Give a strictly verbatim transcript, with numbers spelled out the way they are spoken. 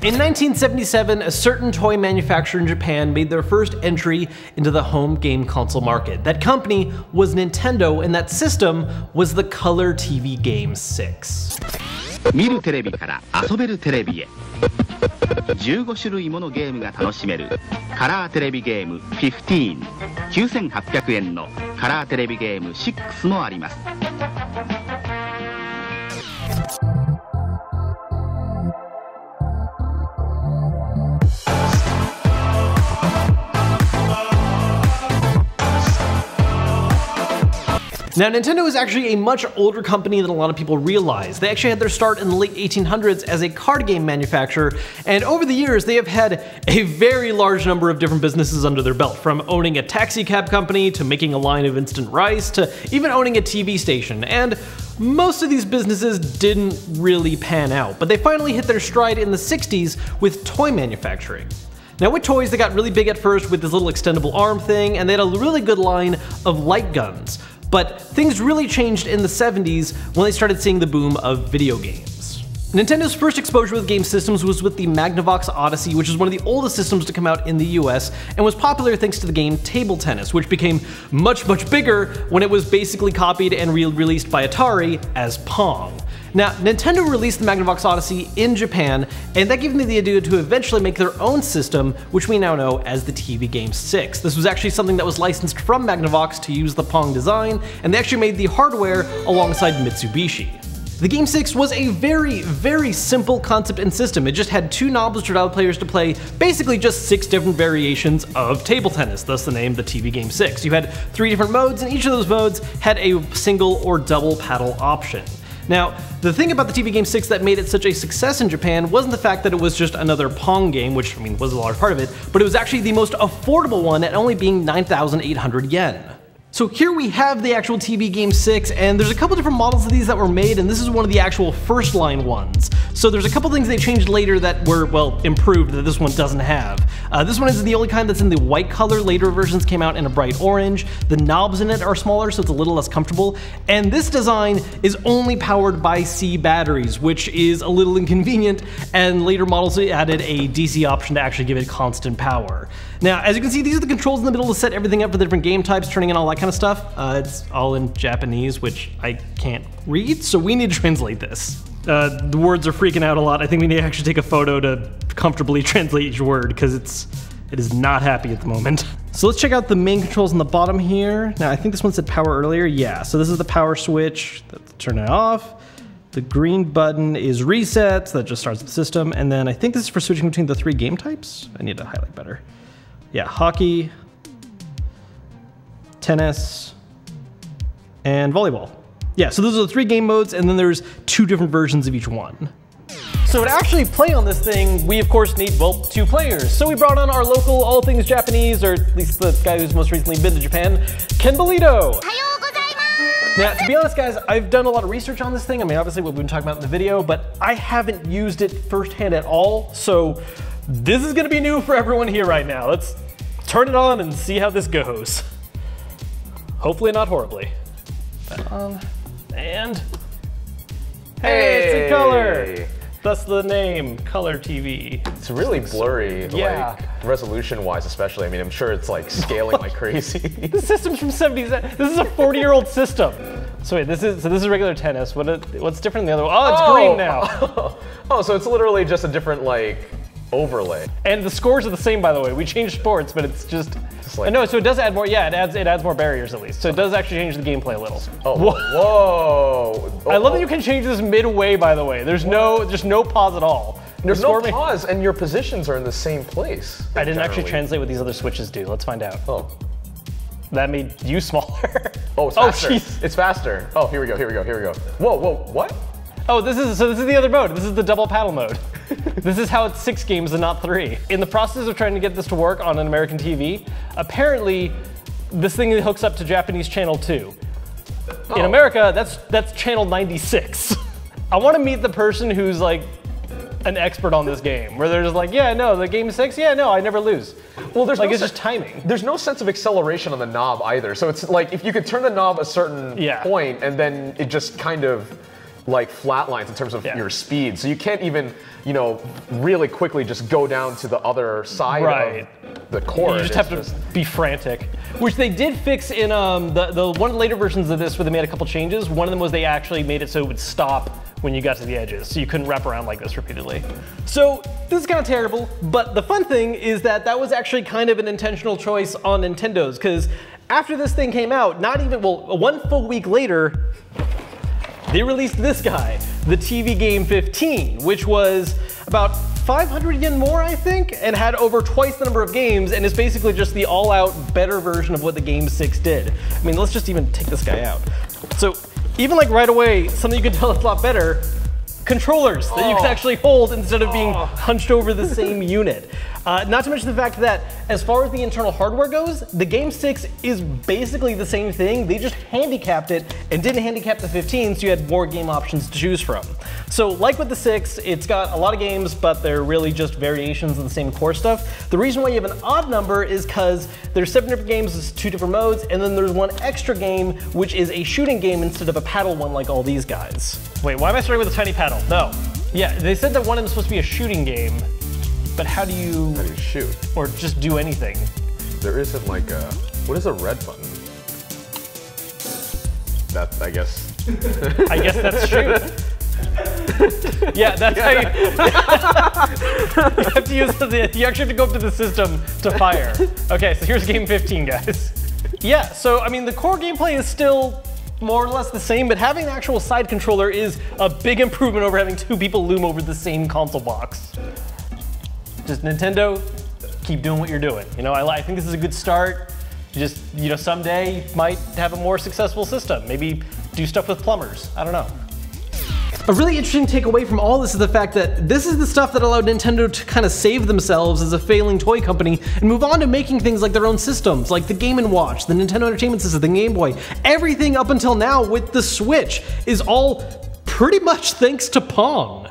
In nineteen seventy-seven, a certain toy manufacturer in Japan made their first entry into the home game console market. That company was Nintendo, and that system was the Color T V Game six. fifteen, nine thousand eight hundred yenのカラーテレビゲームsixもあります。 Now, Nintendo is actually a much older company than a lot of people realize. They actually had their start in the late eighteen hundreds as a card game manufacturer, and over the years they have had a very large number of different businesses under their belt, from owning a taxi cab company, to making a line of instant rice, to even owning a T V station. And most of these businesses didn't really pan out, but they finally hit their stride in the sixties with toy manufacturing. Now with toys, they got really big at first with this little extendable arm thing, and they had a really good line of light guns. But things really changed in the seventies when they started seeing the boom of video games. Nintendo's first exposure with game systems was with the Magnavox Odyssey, which is one of the oldest systems to come out in the U S and was popular thanks to the game Table Tennis, which became much, much bigger when it was basically copied and re-released by Atari as Pong. Now, Nintendo released the Magnavox Odyssey in Japan, and that gave them the idea to eventually make their own system, which we now know as the T V Game six. This was actually something that was licensed from Magnavox to use the Pong design, and they actually made the hardware alongside Mitsubishi. The Game six was a very, very simple concept and system. It just had two knobs to allow players to play basically just six different variations of table tennis, thus the name the T V Game six. You had three different modes, and each of those modes had a single or double paddle option. Now, the thing about the T V Game six that made it such a success in Japan wasn't the fact that it was just another Pong game, which, I mean, was a large part of it, but it was actually the most affordable one at only being nine thousand eight hundred yen. So here we have the actual T V Game six, and there's a couple different models of these that were made, and this is one of the actual first line ones. So there's a couple things they changed later that were, well, improved that this one doesn't have. Uh, this one is the only kind that's in the white color. Later versions came out in a bright orange. The knobs in it are smaller, so it's a little less comfortable. And this design is only powered by C batteries, which is a little inconvenient, and later models added a D C option to actually give it constant power. Now, as you can see, these are the controls in the middle to set everything up for the different game types, turning in all that kind of stuff. Uh, it's all in Japanese, which I can't read, so we need to translate this. Uh, the words are freaking out a lot. I think we need to actually take a photo to comfortably translate each word, because it's it is not happy at the moment. So let's check out the main controls on the bottom here. Now, I think this one said power earlier. Yeah, so this is the power switch. Let's turn it off. The green button is reset, so that just starts the system. And then I think this is for switching between the three game types. I need to highlight better. Yeah, hockey, tennis, and volleyball. Yeah, so those are the three game modes, and then there's two different versions of each one. So to actually play on this thing, we of course need, well, two players. So we brought on our local all things Japanese, or at least the guy who's most recently been to Japan, Ken Belito. Now, to be honest, guys, I've done a lot of research on this thing. I mean, obviously what we've been talking about in the video, but I haven't used it firsthand at all. So this is gonna be new for everyone here right now. Let's turn it on and see how this goes. Hopefully not horribly. Um, and hey, it's in color. That's the name, Color T V. It's really blurry, yeah. Like, resolution-wise especially. I mean, I'm sure it's like scaling like crazy. The system's from seventies. This is a forty-year-old system. So wait, this is so this is regular tennis. What is, what's different than the other one? Oh, it's oh. green now. Oh, so it's literally just a different like overlay. And the scores are the same, by the way. We changed sports, but it's just. just like, no, so it does add more. Yeah, it adds it adds more barriers at least. So it does actually change the gameplay a little. Oh, whoa! whoa. Oh, I love oh. that you can change this midway. By the way, there's whoa. no, there's no pause at all. There's the no pause, and your positions are in the same place. I didn't generally. actually translate what these other switches do. Let's find out. Oh, that made you smaller. Oh, it's faster. Oh, it's faster. Oh, here we go. Here we go. Here we go. Whoa, whoa, what? Oh, this is so. This is the other mode. This is the double paddle mode. This is how it's six games and not three. In the process of trying to get this to work on an American T V, apparently this thing hooks up to Japanese channel two. Oh. In America, that's that's channel ninety-six. I want to meet the person who's like an expert on this game, where they're just like, yeah, no, the game six, yeah, no, I never lose. Well, there's like no it's just timing. There's no sense of acceleration on the knob either. So it's like if you could turn the knob a certain yeah. point, and then it just kind of like flat lines in terms of yeah. your speed. So you can't even, you know, really quickly just go down to the other side right. of the cord. You just it's have just... to be frantic. Which they did fix in um, the, the one of the later versions of this where they made a couple changes. One of them was they actually made it so it would stop when you got to the edges, so you couldn't wrap around like this repeatedly. So this is kind of terrible, but the fun thing is that that was actually kind of an intentional choice on Nintendo's, because after this thing came out, not even, well, one full week later, they released this guy, the T V Game fifteen, which was about five hundred yen more, I think, and had over twice the number of games, and is basically just the all-out better version of what the Game six did. I mean, let's just even take this guy out. So, even like right away, something you could tell it's a lot better, controllers that oh. you can actually hold instead of being oh. hunched over the same unit. Uh, not to mention the fact that as far as the internal hardware goes, the Game six is basically the same thing. They just handicapped it and didn't handicap the fifteen, so you had more game options to choose from. So like with the six, it's got a lot of games, but they're really just variations of the same core stuff. The reason why you have an odd number is because there's seven different games, there's two different modes, and then there's one extra game, which is a shooting game instead of a paddle one like all these guys. Wait, why am I starting with a tiny paddle? No. Yeah, they said that one of them is supposed to be a shooting game, but how do you... How do you shoot? Or just do anything? There isn't like a... What is a red button? That, I guess... I guess that's shoot. Yeah, that's yeah. how you... you have to use the... You actually have to go up to the system to fire. Okay, so here's game fifteen, guys. Yeah, so, I mean, the core gameplay is still more or less the same, but having an actual side controller is a big improvement over having two people loom over the same console box. Just Nintendo, keep doing what you're doing. You know, I, I think this is a good start. You just, you know, someday you might have a more successful system. Maybe do stuff with plumbers. I don't know. A really interesting takeaway from all this is the fact that this is the stuff that allowed Nintendo to kind of save themselves as a failing toy company and move on to making things like their own systems, like the Game and Watch, the Nintendo Entertainment System, the Game Boy. Everything up until now with the Switch is all pretty much thanks to Pong.